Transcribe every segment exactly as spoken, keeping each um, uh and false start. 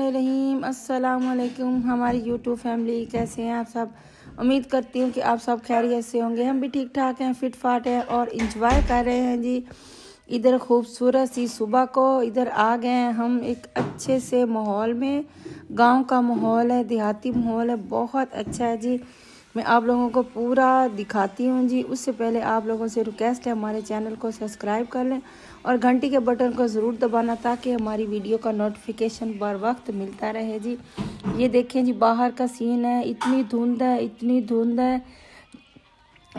रहीम। अस्सलाम वालेकुम हमारी यूट्यूब फैमिली, कैसे हैं आप सब? उम्मीद करती हूँ कि आप सब खैरियत से होंगे। हम भी ठीक ठाक हैं, फिट फाट हैं और इंजॉय कर रहे हैं जी। इधर खूबसूरत सी सुबह को इधर आ गए हैं हम एक अच्छे से माहौल में। गांव का माहौल है, देहाती माहौल है, बहुत अच्छा है जी। मैं आप लोगों को पूरा दिखाती हूँ जी। उससे पहले आप लोगों से रिक्वेस्ट है हमारे चैनल को सब्सक्राइब कर लें और घंटी के बटन को ज़रूर दबाना ताकि हमारी वीडियो का नोटिफिकेशन बर वक्त मिलता रहे जी। ये देखें जी, बाहर का सीन है। इतनी धुंध है, इतनी धुंध है।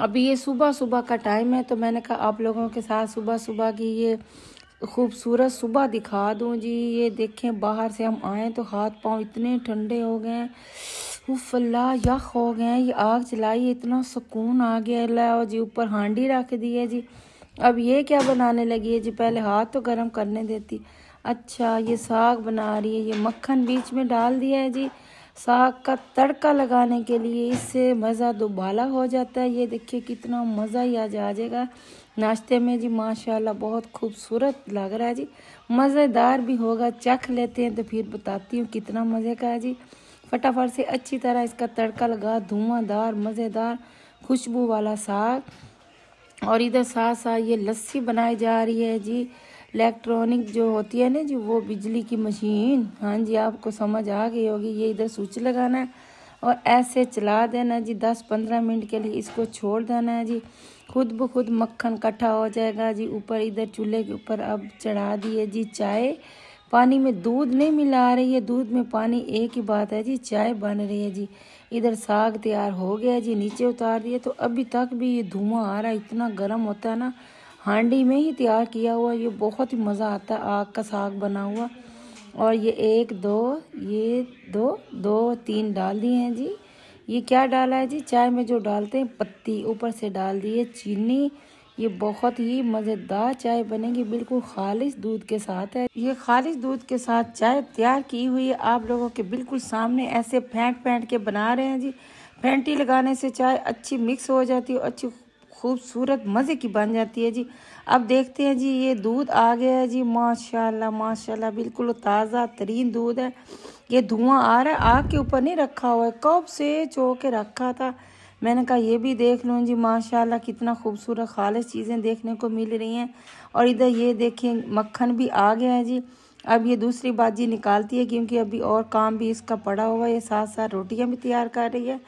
अभी ये सुबह सुबह का टाइम है तो मैंने कहा आप लोगों के साथ सुबह सुबह की ये खूबसूरत सुबह दिखा दूँ जी। ये देखें, बाहर से हम आए तो हाथ पाँव इतने ठंडे हो गए हैं, उफ अल्लाह, यख हो गए हैं। ये आग जलाई, इतना सुकून आ गया अल्लाह। और जी ऊपर हांडी रख दी है जी। अब ये क्या बनाने लगी है जी, पहले हाथ तो गर्म करने देती। अच्छा, ये साग बना रही है। ये मक्खन बीच में डाल दिया है जी, साग का तड़का लगाने के लिए। इससे मज़ा दुबाला हो जाता है। ये देखिए कितना मज़ा ही आज आ जाएगा नाश्ते में जी। माशाल्लाह बहुत खूबसूरत लग रहा है जी, मज़ेदार भी होगा। चख लेते हैं तो फिर बताती हूँ कितना मज़े का है जी। फटाफट से अच्छी तरह इसका तड़का लगा। धुआंधार मज़ेदार खुशबू वाला साग। और इधर साथ साथ ये लस्सी बनाई जा रही है जी। इलेक्ट्रॉनिक जो होती है ना जी, वो बिजली की मशीन, हाँ जी आपको समझ आ गई होगी। ये इधर स्विच लगाना है और ऐसे चला देना जी। दस पंद्रह मिनट के लिए इसको छोड़ देना है जी। खुद ब खुद मक्खन इकट्ठा हो जाएगा जी। ऊपर इधर चूल्हे के ऊपर अब चढ़ा दी है जी चाय। पानी में दूध नहीं मिला रही है, दूध में पानी, एक ही बात है जी, चाय बन रही है जी। इधर साग तैयार हो गया जी, नीचे उतार दिया। तो अभी तक भी ये धुआं आ रहा है, इतना गर्म होता है ना। हांडी में ही तैयार किया हुआ, ये बहुत ही मज़ा आता है। आग का साग बना हुआ। और ये एक दो ये दो दो तीन डाल दिए हैं जी। ये क्या डाला है जी, चाय में जो डालते हैं पत्ती, ऊपर से डाल दी है चीनी। ये बहुत ही मज़ेदार चाय बनेगी, बिल्कुल खालिश दूध के साथ है। ये खालिश दूध के साथ चाय तैयार की हुई है आप लोगों के बिल्कुल सामने। ऐसे फेंट फेंट के बना रहे हैं जी। फेंटी लगाने से चाय अच्छी मिक्स हो जाती है, अच्छी खूबसूरत मज़े की बन जाती है जी। अब देखते हैं जी, ये दूध आ गया है जी। माशाल्लाह माशाल्लाह, बिल्कुल ताज़ा तरीन दूध है। ये धुआं आ रहा है, आग के ऊपर नहीं रखा हुआ है, कब से चो के रखा था। मैंने कहा ये भी देख लूँ जी। माशाल्लाह कितना खूबसूरत खालिश चीज़ें देखने को मिल रही हैं। और इधर ये देखें, मक्खन भी आ गया है जी। अब ये दूसरी बाजी निकालती है क्योंकि अभी और काम भी इसका पड़ा हुआ है। साथ साथ रोटियाँ भी तैयार कर रही है।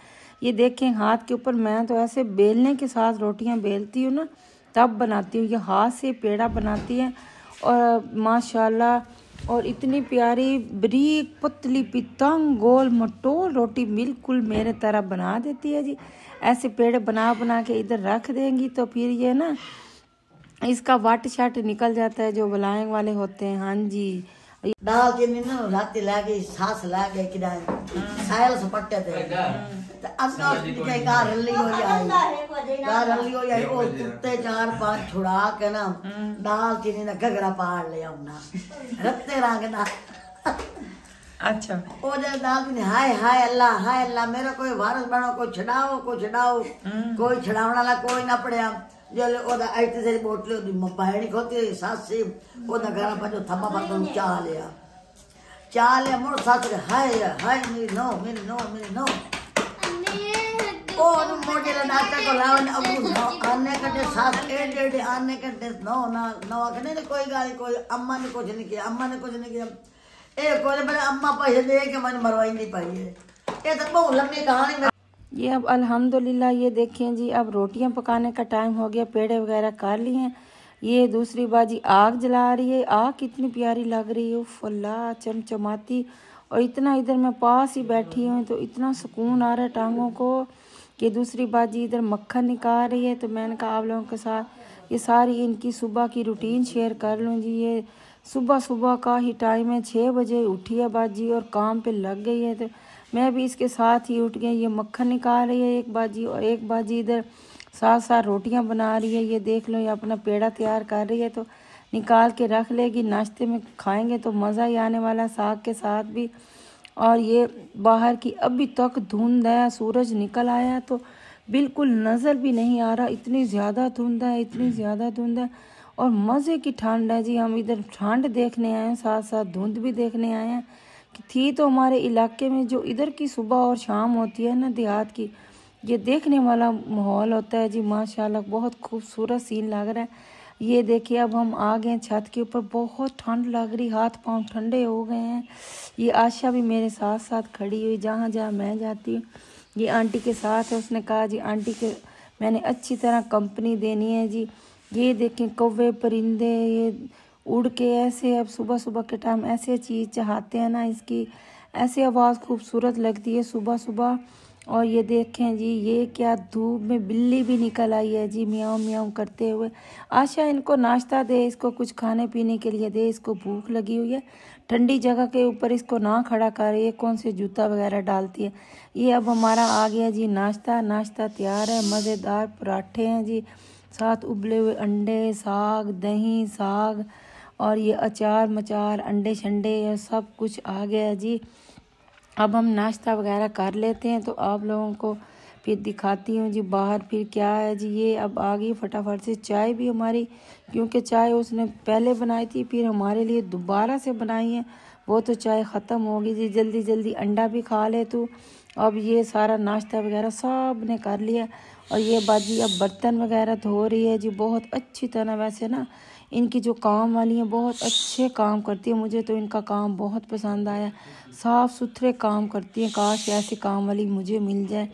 ये देखें हाथ के ऊपर, मैं तो ऐसे बेलने के साथ रोटियां बेलती हूँ ना, तब बनाती हूँ। ये हाथ से पेड़ा बनाती है और माशाल्लाह। और इतनी प्यारी बरीक पतली पितंग गोल मटोल रोटी बिल्कुल मेरे तरह बना देती है जी। ऐसे पेड़ बना बना के इधर रख देंगी तो फिर ये ना इसका वाट शाट निकल जाता है, जो बुलाएंग वाले होते हैं। हाँ जी, डाल के ना रात लागे सास लागे कि सायल सपट्टे थे चार पांच छुड़ा के ना दाल चीनी ना घगड़ा पाड़ लिया रत्ते रंगना। अच्छा ओ जब दाल चीनी, हाय हाय अल्लाह, हाय अल्लाह मेरा कोई वारस बनो, कोई छड़ाओ, कोई छड़ाओ, कोई छड़ावने वाला कोई ना पड़िया। जल ओदा आइते से बोतल दी बहणी खोती सास से ओदा घरा पंजो थप्पा बंद चा लिया चा लिया मोर सास रे, हाय हाय मेरी नो मेरी नो मेरी नो और मोटे नाश्ता को लावन अबू नौ आने कटे साथ एड एड आने कटे नौ ना नौ कने ने कोई गाली, कोई अम्मा ने कुछ नहीं किया, अम्मा ने कुछ नहीं किया। ए कोई पहले अम्मा पैसे दे के मन मरवाई नहीं पाई है। ये तो बहुत लंबी कहानी में ये अब अल्हम्दुलिल्लाह। ये देखें जी, अब रोटियां पकाने का टाइम हो गया, पेड़े वगैरह कर लिए हैं। ये दूसरी बाजी आग जला रही है। आग कितनी प्यारी लग रही है, उफ अल्लाह चमचमाती। और इतना इधर मैं पास ही बैठी हूँ तो इतना सुकून आ रहा है टांगों को। ये दूसरी बाजी इधर मक्खन निकाल रही है। तो मैंने कहा आप लोगों के साथ ये सारी इनकी सुबह की रूटीन शेयर कर लूँ जी। ये सुबह सुबह का ही टाइम है, छः बजे उठी है बाजी और काम पे लग गई है। तो मैं भी इसके साथ ही उठ गई। ये मक्खन निकाल रही है एक बाजी, और एक बाजी इधर साथ साथ रोटियां बना रही है। ये देख लो, ये अपना पेड़ा तैयार कर रही है तो निकाल के रख लेगी, नाश्ते में खाएँगे तो मज़ा ही आने वाला, साग के साथ भी। और ये बाहर की अभी तक धुंध है, सूरज निकल आया तो बिल्कुल नज़र भी नहीं आ रहा, इतनी ज़्यादा धुंध है, इतनी ज़्यादा धुंध है। और मज़े की ठंड है जी। हम इधर ठंड देखने आए हैं, साथ साथ धुंध भी देखने आए हैं थी तो हमारे इलाके में जो इधर की सुबह और शाम होती है ना देहात की, ये देखने वाला माहौल होता है जी। माशाल्लाह बहुत खूबसूरत सीन लग रहा है। ये देखिए अब हम आ गए छत के ऊपर, बहुत ठंड लग रही, हाथ पांव ठंडे हो गए हैं। ये आशा भी मेरे साथ साथ खड़ी हुई, जहाँ जहाँ मैं जाती हूँ ये आंटी के साथ है। उसने कहा जी आंटी के मैंने अच्छी तरह कंपनी देनी है जी। ये देखें कौवे परिंदे ये उड़ के ऐसे, अब सुबह सुबह के टाइम ऐसे चीज़ चाहते हैं ना, इसकी ऐसे आवाज़ खूबसूरत लगती है सुबह सुबह। और ये देखें जी ये क्या धूप में बिल्ली भी निकल आई है जी, म्याऊं म्याऊं करते हुए। आशा इनको नाश्ता दे, इसको कुछ खाने पीने के लिए दे, इसको भूख लगी हुई है। ठंडी जगह के ऊपर इसको ना खड़ा कर, ये कौन से जूता वगैरह डालती है। ये अब हमारा आ गया जी नाश्ता, नाश्ता तैयार है। मज़ेदार पराठे हैं जी, साथ उबले हुए अंडे, साग, दही, साग और ये अचार मचार, अंडे शंडे सब कुछ आ गया जी। अब हम नाश्ता वगैरह कर लेते हैं, तो आप लोगों को फिर दिखाती हूँ जी बाहर फिर क्या है जी। ये अब आ गई फटाफट से चाय भी हमारी, क्योंकि चाय उसने पहले बनाई थी फिर हमारे लिए दोबारा से बनाई है, वो तो चाय ख़त्म हो गई जी। जल्दी जल्दी अंडा भी खा ले तू। अब ये सारा नाश्ता वगैरह सब ने कर लिया। और ये बाजी अब बर्तन वगैरह धो रही है जी, बहुत अच्छी तरह। वैसे ना इनकी जो काम वाली हैं बहुत अच्छे काम करती है, मुझे तो इनका काम बहुत पसंद आया, साफ़ सुथरे काम करती हैं। काश ऐसी काम वाली मुझे मिल जाए।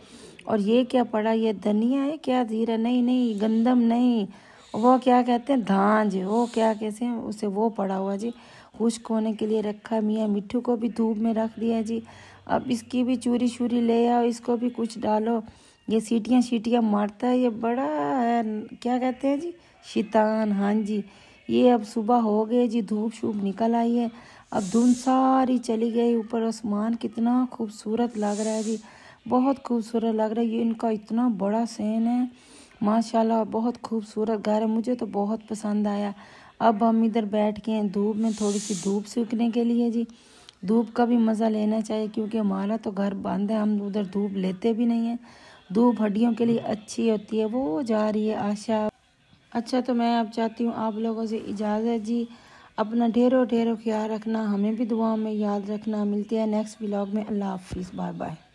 और ये क्या पड़ा, ये धनिया है क्या, जीरा नहीं, नहीं गंदम नहीं, वो क्या कहते हैं धांज, वो क्या कहते हैं उसे, वो पड़ा हुआ जी। खुश्क होने के लिए रखा। मियाँ मिट्ठू को भी धूप में रख दिया जी। अब इसकी भी चूरी शूरी ले आओ, इसको भी कुछ डालो। ये सीटियाँ सीटियाँ मारता है, ये बड़ा है, क्या कहते हैं जी शैतान, हाँ जी। ये अब सुबह हो गई जी, धूप शूप निकल आई है, अब धुंध सारी चली गई। ऊपर आसमान कितना खूबसूरत लग रहा है जी, बहुत खूबसूरत लग रहा है। ये इनका इतना बड़ा सहन है माशाल्लाह, बहुत खूबसूरत घर है, मुझे तो बहुत पसंद आया। अब हम इधर बैठ के हैं धूप में, थोड़ी सी धूप सूखने के लिए जी। धूप का भी मज़ा लेना चाहिए, क्योंकि हमारा तो घर बंद है, हम उधर धूप लेते भी नहीं हैं। धूप हड्डियों के लिए अच्छी होती है, वो जा रही है आशा। अच्छा तो मैं अब चाहती हूँ आप लोगों से इजाज़त जी। अपना ढेरों ढेरों ख्याल रखना, हमें भी दुआ में याद रखना। मिलते हैं नेक्स्ट व्लॉग में, अल्लाह हाफिज़, बाय बाय।